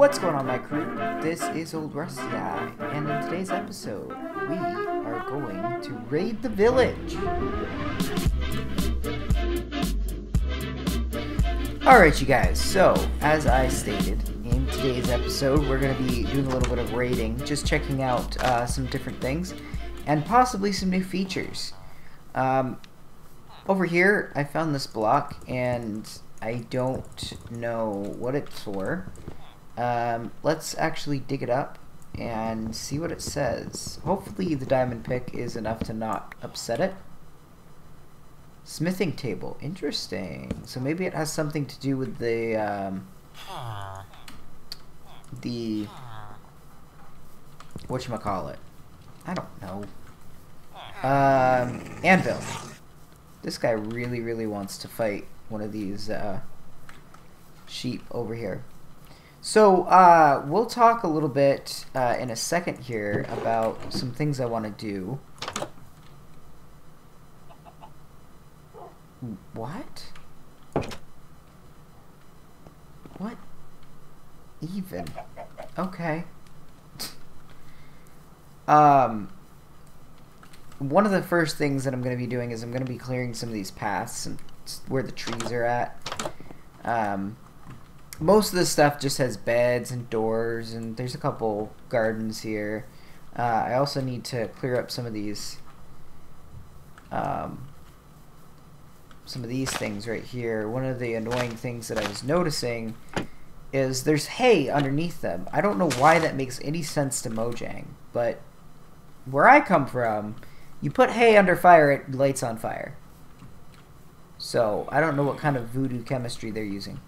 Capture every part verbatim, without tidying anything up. What's going on, my crew? This is Old Rusty Guy, and in today's episode, we are going to raid the village. Alright, you guys, so as I stated, in today's episode, we're going to be doing a little bit of raiding, just checking out uh, some different things, and possibly some new features. Um, over here, I found this block, and I don't know what it's for. Um, let's actually dig it up and see what it says. Hopefully the diamond pick is enough to not upset it. Smithing table. Interesting. So maybe it has something to do with the, um, the, whatchamacallit. I don't know. Um, anvil. This guy really, really wants to fight one of these uh, sheep over here. So uh, we'll talk a little bit uh, in a second here about some things I want to do. What? What? Even? Okay. um. One of the first things that I'm going to be doing is I'm going to be clearing some of these paths and where the trees are at. Um, most of this stuff just has beds and doors, and there's a couple gardens here. Uh, I also need to clear up some of these, um, some of these things right here. One of the annoying things that I was noticing is there's hay underneath them. I don't know why that makes any sense to Mojang, but where I come from, you put hay under fire, it lights on fire. So, I don't know what kind of voodoo chemistry they're using.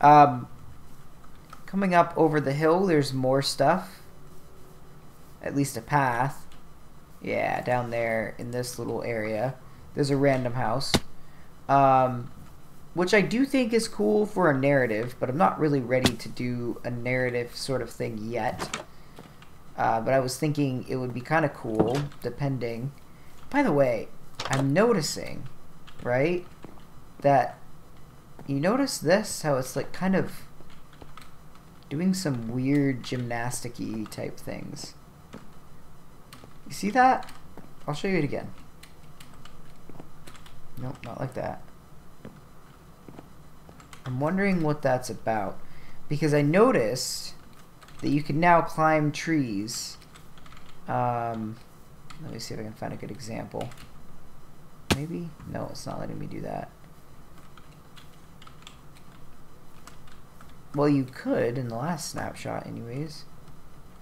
Um, coming up over the hill, there's more stuff. At least a path. Yeah, down there in this little area. There's a random house. Um, which I do think is cool for a narrative, but I'm not really ready to do a narrative sort of thing yet. Uh, but I was thinking it would be kind of cool, depending. By the way, I'm noticing, right, that you notice this, how it's like kind of doing some weird gymnastic-y type things. You see that? I'll show you it again. Nope, not like that. I'm wondering what that's about, because I noticed that you can now climb trees. Um, let me see if I can find a good example. Maybe? No, it's not letting me do that. Well, you could in the last snapshot anyways.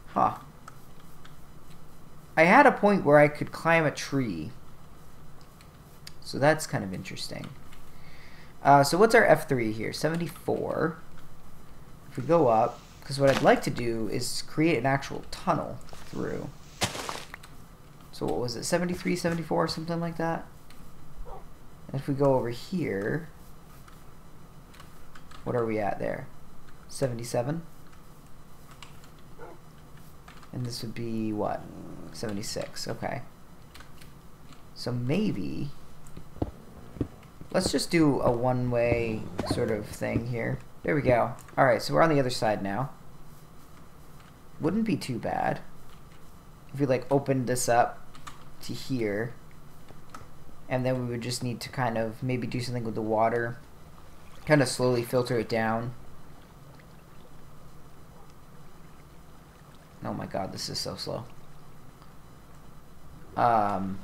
Huh. I had a point where I could climb a tree. So that's kind of interesting. Uh, so what's our F three here? seventy-four. If we go up, because what I'd like to do is create an actual tunnel through. So what was it, seventy-three, seventy-four, something like that? And if we go over here, what are we at there? seventy-seven? And this would be what? seventy-six, okay. So maybe, let's just do a one-way sort of thing here. There we go. Alright, so we're on the other side now. Wouldn't be too bad if we like opened this up to here, and then we would just need to kind of maybe do something with the water, kind of slowly filter it down. Oh my god, this is so slow. Um,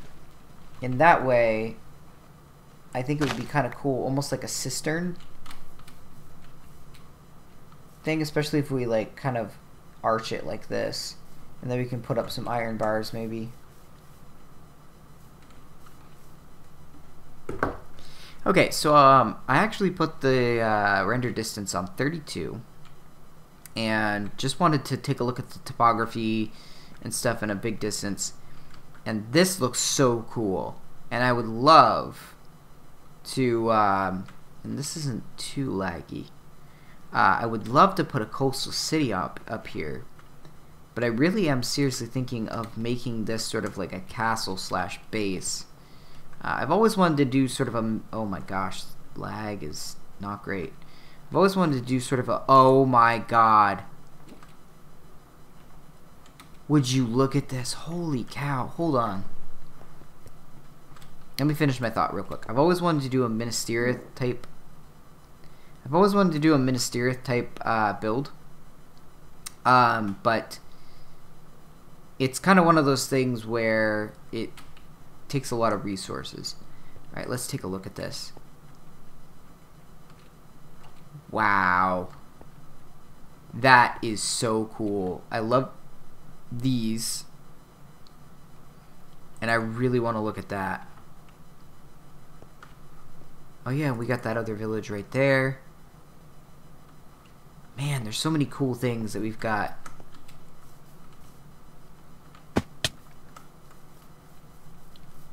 in that way, I think it would be kind of cool, almost like a cistern thing, especially if we like kind of arch it like this, and then we can put up some iron bars maybe. Okay, so um, I actually put the uh, render distance on thirty-two and just wanted to take a look at the topography and stuff in a big distance, and this looks so cool, and I would love to um, and this isn't too laggy. Uh, I would love to put a coastal city up, up here, but I really am seriously thinking of making this sort of like a castle slash base. Uh, I've always wanted to do sort of a, oh my gosh, lag is not great. I've always wanted to do sort of a, oh my god, Would you look at this? Holy cow. Hold on. Let me finish my thought real quick. I've always wanted to do a Ministerith type. I've always wanted to do a Ministerith type uh, build. Um, but it's kind of one of those things where it takes a lot of resources. All right, let's take a look at this. Wow. That is so cool. I love these. And I really want to look at that. Oh yeah, we got that other village right there. Man, there's so many cool things that we've got.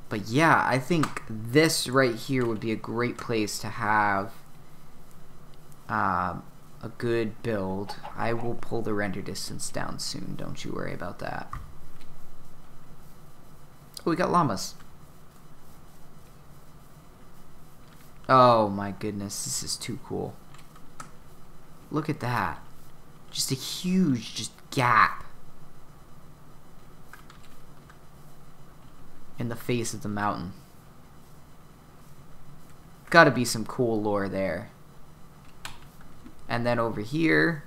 But yeah, I think this right here would be a great place to have um, a good build. I will pull the render distance down soon. Don't you worry about that. Oh, we got llamas. Oh my goodness, this is too cool. Look at that. Just a huge just gap in the face of the mountain. Gotta be some cool lore there. And then over here,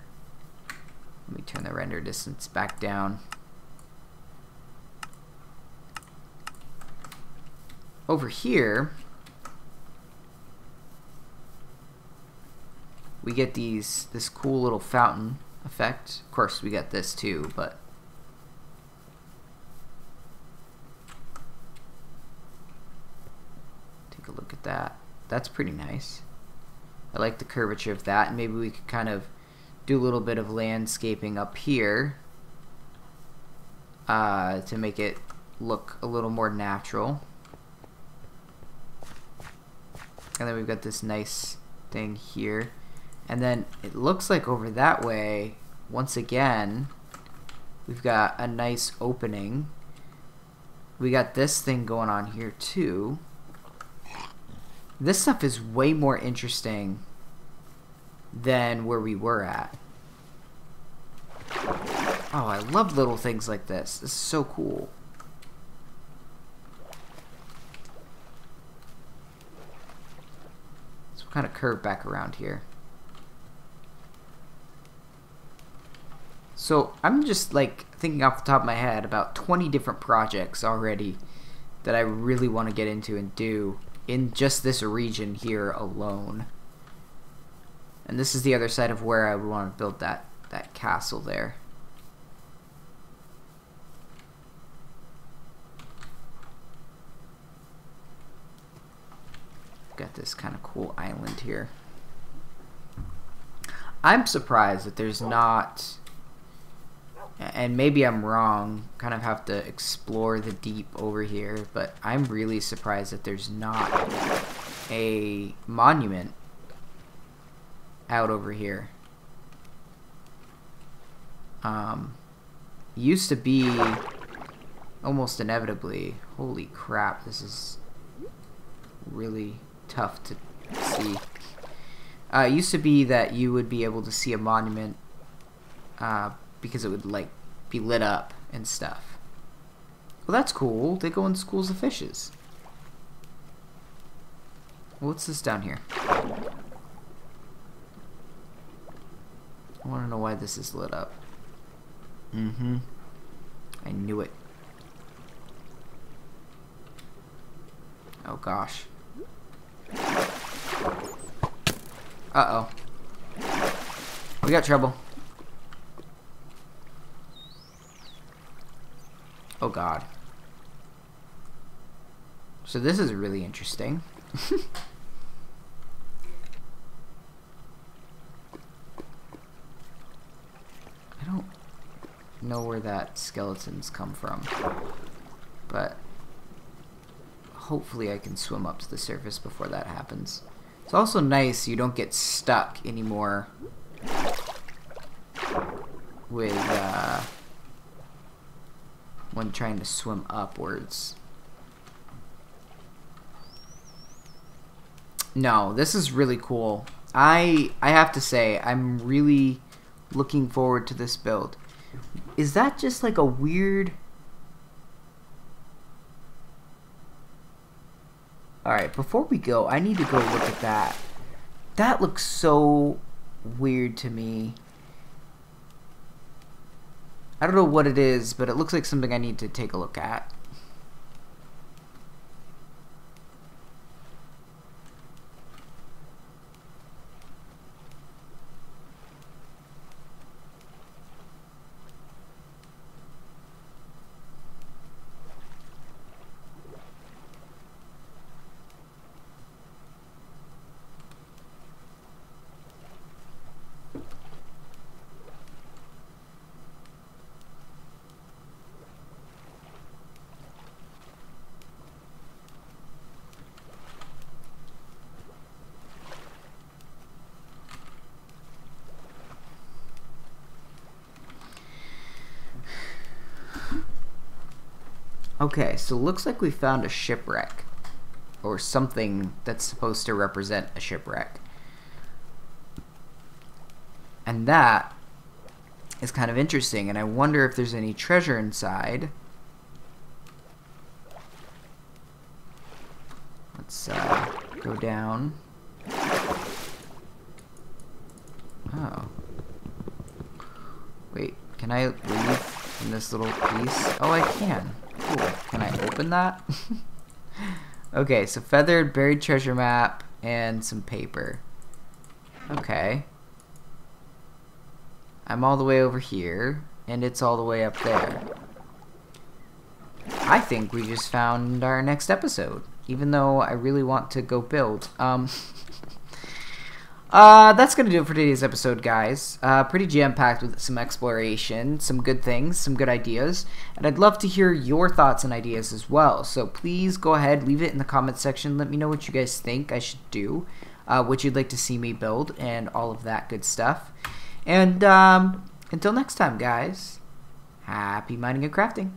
let me turn the render distance back down. Over here, we get these this cool little fountain effect. Of course, we got this too, but take a look at that. That's pretty nice. I like the curvature of that, and maybe we could kind of do a little bit of landscaping up here uh, to make it look a little more natural. And then we've got this nice thing here. And then it looks like over that way, once again, we've got a nice opening. We got this thing going on here too. This stuff is way more interesting than where we were at. Oh, I love little things like this. This is so cool. So we'll kind of curve back around here. So I'm just like thinking off the top of my head about twenty different projects already that I really want to get into and do in just this region here alone. And this is the other side of where I would want to build that, that castle there. Got this kind of cool island here. I'm surprised that there's not... And maybe I'm wrong, kind of have to explore the deep over here, but I'm really surprised that there's not a monument out over here. Um, used to be almost inevitably. Holy crap, this is really tough to see. Uh, it used to be that you would be able to see a monument uh, because it would like be lit up and stuff. Well, that's cool. They go in schools of fishes. What's this down here? I want to know why this is lit up. Mm-hmm. I knew it. Oh gosh. Uh-oh. We got trouble. Oh god. So this is really interesting. I don't know where that skeleton's come from, but hopefully I can swim up to the surface before that happens. It's also nice you don't get stuck anymore with uh, when trying to swim upwards. No, this is really cool. I I have to say, I'm really looking forward to this build. Is that just like a weird... Alright, before we go, I need to go look at that. That looks so weird to me. I don't know what it is, but it looks like something I need to take a look at. Okay, so looks like we found a shipwreck, or something that's supposed to represent a shipwreck. And that is kind of interesting, and I wonder if there's any treasure inside. Let's uh, go down. Oh. Wait, can I leave from this little piece? Oh, I can. Can I open that? Okay, so feathered, buried treasure map, and some paper. Okay. I'm all the way over here, and it's all the way up there. I think we just found our next episode, even though I really want to go build. Um... Uh, that's going to do it for today's episode, guys. Uh, pretty jam-packed with some exploration, some good things, some good ideas. And I'd love to hear your thoughts and ideas as well. So please go ahead, leave it in the comments section. Let me know what you guys think I should do, uh, what you'd like to see me build, and all of that good stuff. And um, until next time, guys, happy mining and crafting.